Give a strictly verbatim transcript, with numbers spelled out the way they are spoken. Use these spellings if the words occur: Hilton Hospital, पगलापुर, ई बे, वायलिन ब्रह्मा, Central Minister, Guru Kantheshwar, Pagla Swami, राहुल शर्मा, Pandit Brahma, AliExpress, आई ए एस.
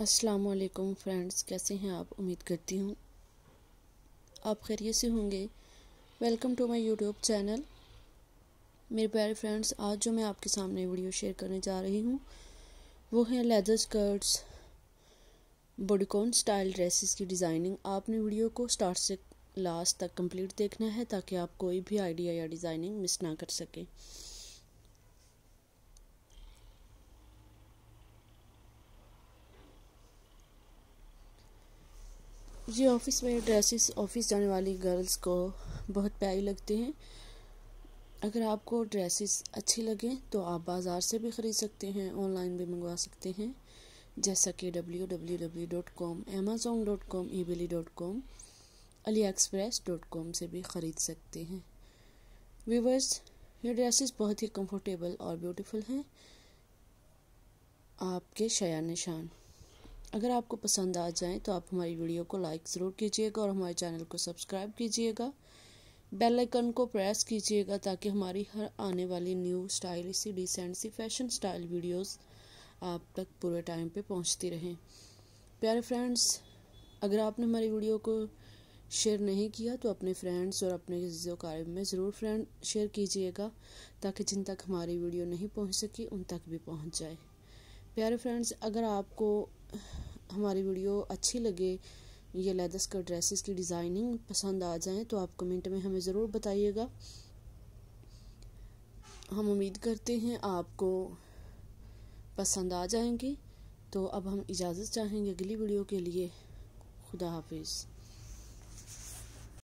अस्सलाम वालेकुम फ्रेंड्स, कैसे हैं आप? उम्मीद करती हूँ आप खैरियत से होंगे। Welcome to my YouTube channel. मेरे प्यारे फ्रेंड्स, आज जो मैं आपके सामने वीडियो शेयर करने जा रही हूँ वो है leather skirts bodycon style dresses की डिज़ाइनिंग। आपने वीडियो को स्टार्ट से लास्ट तक कंप्लीट देखना है ताकि आप कोई भी आइडिया या डिज़ाइनिंग मिस ना कर सकें। ये ऑफ़िस में ड्रेसेस ऑफ़िस जाने वाली गर्ल्स को बहुत प्यारी लगते हैं। अगर आपको ड्रेसेस अच्छी लगें तो आप बाज़ार से भी ख़रीद सकते हैं, ऑनलाइन भी मंगवा सकते हैं, जैसा कि W W W dot com, Amazon dot com, ई बे dot com, AliExpress dot com से भी ख़रीद सकते हैं। व्यूवर्स, ये ड्रेसेस बहुत ही कंफर्टेबल और ब्यूटीफुल हैं। आपके शाया निशान अगर आपको पसंद आ जाए तो आप हमारी वीडियो को लाइक ज़रूर कीजिएगा और हमारे चैनल को सब्सक्राइब कीजिएगा। बेल आइकन को प्रेस कीजिएगा ताकि हमारी हर आने वाली न्यू स्टाइल सी डिसेंट सी फैशन स्टाइल वीडियोस आप तक पूरे टाइम पे पहुंचती रहें। प्यारे फ्रेंड्स, अगर आपने हमारी वीडियो को शेयर नहीं किया तो अपने फ्रेंड्स और अपने अज़ीज़ो अक़ारिब में ज़रूर फ्रेंड शेयर कीजिएगा ताकि जिन तक हमारी वीडियो नहीं पहुँच सकी उन तक भी पहुँच जाए। प्यारे फ्रेंड्स, अगर आपको हमारी वीडियो अच्छी लगे, ये लेदर स्कर्ट ड्रेसेस की डिज़ाइनिंग पसंद आ जाए तो आप कमेंट में हमें ज़रूर बताइएगा। हम उम्मीद करते हैं आपको पसंद आ जाएंगी। तो अब हम इजाज़त चाहेंगे अगली वीडियो के लिए। खुदा हाफिज़।